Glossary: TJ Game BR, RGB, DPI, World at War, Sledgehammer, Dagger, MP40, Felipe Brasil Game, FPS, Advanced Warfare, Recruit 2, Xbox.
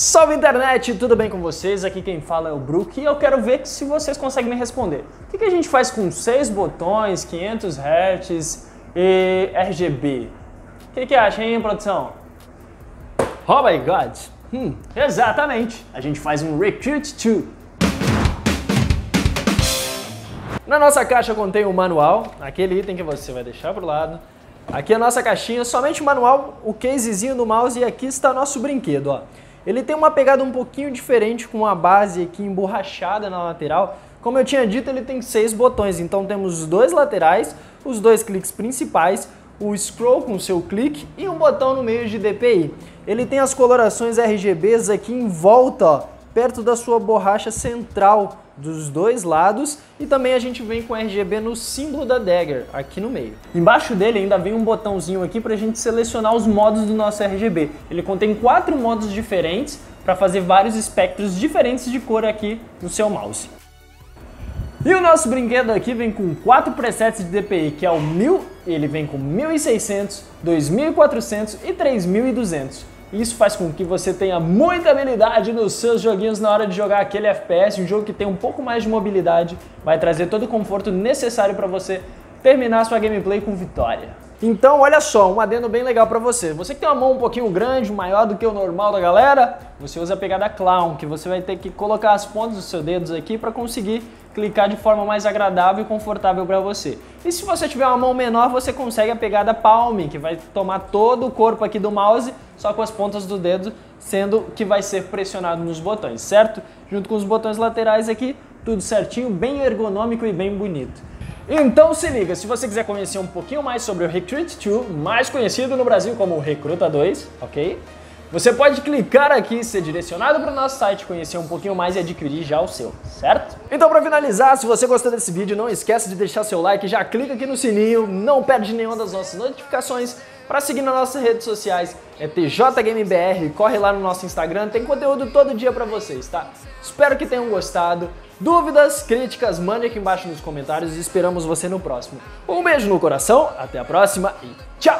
Salve internet, tudo bem com vocês? Aqui quem fala é o Brook e eu quero ver se vocês conseguem me responder. O que a gente faz com 6 botões, 500 Hz e RGB? O que acha, hein, produção? Oh my God! Exatamente, a gente faz um Recruit 2. Na nossa caixa contém o manual, aquele item que você vai deixar pro lado. Aqui a nossa caixinha, somente o manual, o casezinho do mouse e aqui está nosso brinquedo, ó. Ele tem uma pegada um pouquinho diferente, com uma base aqui emborrachada na lateral. Como eu tinha dito, ele tem 6 botões, então temos os 2 laterais, os 2 cliques principais, o scroll com seu clique e um botão no meio de DPI. Ele tem as colorações RGBs aqui em volta, ó, perto da sua borracha central dos 2 lados, e também a gente vem com RGB no símbolo da Dagger, aqui no meio. Embaixo dele ainda vem um botãozinho aqui para a gente selecionar os modos do nosso RGB. Ele contém 4 modos diferentes para fazer vários espectros diferentes de cor aqui no seu mouse. E o nosso brinquedo aqui vem com 4 presets de DPI, que é o 1000, ele vem com 1600, 2400 e 3200. Isso faz com que você tenha muita habilidade nos seus joguinhos na hora de jogar aquele FPS, um jogo que tem um pouco mais de mobilidade, vai trazer todo o conforto necessário para você terminar sua gameplay com vitória. Então olha só, um adendo bem legal para você. Você que tem uma mão um pouquinho grande, maior do que o normal da galera, você usa a pegada clown, que você vai ter que colocar as pontas dos seus dedos aqui para conseguir clicar de forma mais agradável e confortável para você. E se você tiver uma mão menor, você consegue a pegada palm, que vai tomar todo o corpo aqui do mouse, só com as pontas do dedo, sendo que vai ser pressionado nos botões, certo? Junto com os botões laterais aqui, tudo certinho, bem ergonômico e bem bonito. Então se liga, se você quiser conhecer um pouquinho mais sobre o Recruit 2, mais conhecido no Brasil como Recruta 2, ok? Você pode clicar aqui, ser direcionado para o nosso site, conhecer um pouquinho mais e adquirir já o seu, certo? Então para finalizar, se você gostou desse vídeo, não esquece de deixar seu like, já clica aqui no sininho, não perde nenhuma das nossas notificações. Para seguir nas nossas redes sociais, é TJ Game BR, corre lá no nosso Instagram, tem conteúdo todo dia pra vocês, tá? Espero que tenham gostado. Dúvidas, críticas, mande aqui embaixo nos comentários e esperamos você no próximo. Um beijo no coração, até a próxima e tchau!